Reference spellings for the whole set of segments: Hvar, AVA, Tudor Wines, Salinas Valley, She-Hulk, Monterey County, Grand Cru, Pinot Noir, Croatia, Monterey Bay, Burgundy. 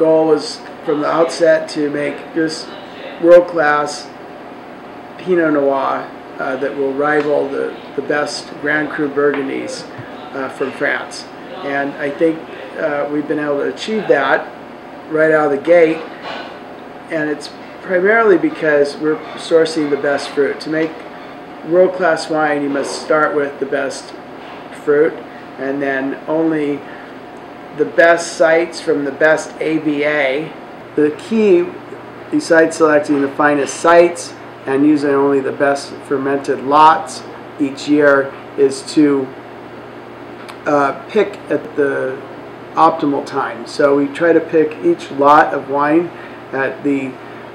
goal was from the outset to make just world-class Pinot Noir that will rival the best Grand Cru Burgundies from France. And I think we've been able to achieve that right out of the gate, and it's primarily because we're sourcing the best fruit. To make world-class wine, you must start with the best fruit, and then only the best sites from the best AVA. The key, besides selecting the finest sites and using only the best fermented lots each year, is to pick at the optimal time. So we try to pick each lot of wine at the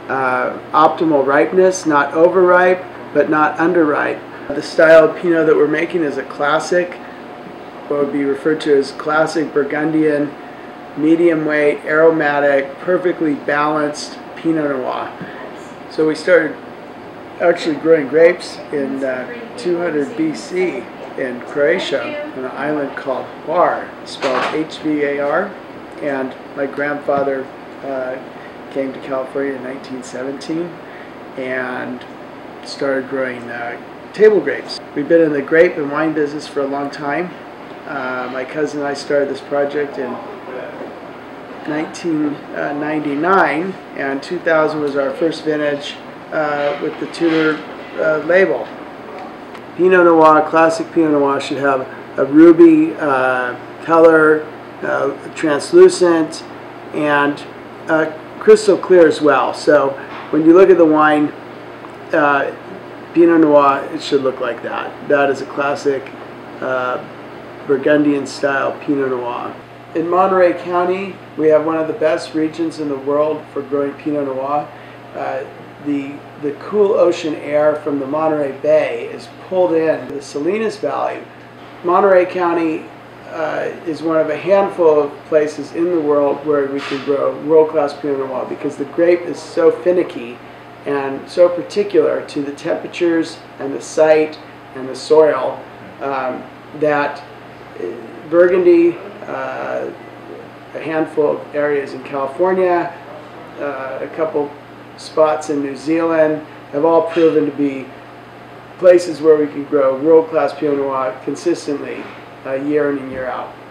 optimal ripeness, not overripe, but not underripe. The style of Pinot that we're making is a classic, what would be referred to as classic Burgundian, medium weight, aromatic, perfectly balanced Pinot Noir. So we started actually growing grapes in 200 BC in Croatia on an island called Hvar, spelled H-V-A-R, and my grandfather came to California in 1917 and started growing table grapes. We've been in the grape and wine business for a long time. My cousin and I started this project in 1999, and 2000 was our first vintage with the Tudor label. Pinot Noir, classic Pinot Noir, should have a ruby color, translucent, and crystal clear as well. So when you look at the wine, Pinot Noir, it should look like that. That is a classic Burgundian style Pinot Noir. In Monterey County, we have one of the best regions in the world for growing Pinot Noir. The cool ocean air from the Monterey Bay is pulled in the Salinas Valley. Monterey County is one of a handful of places in the world where we can grow world-class Pinot Noir, because the grape is so finicky and so particular to the temperatures and the site and the soil that Burgundy, a handful of areas in California, a couple spots in New Zealand, have all proven to be places where we can grow world-class Pinot Noir consistently year in and year out.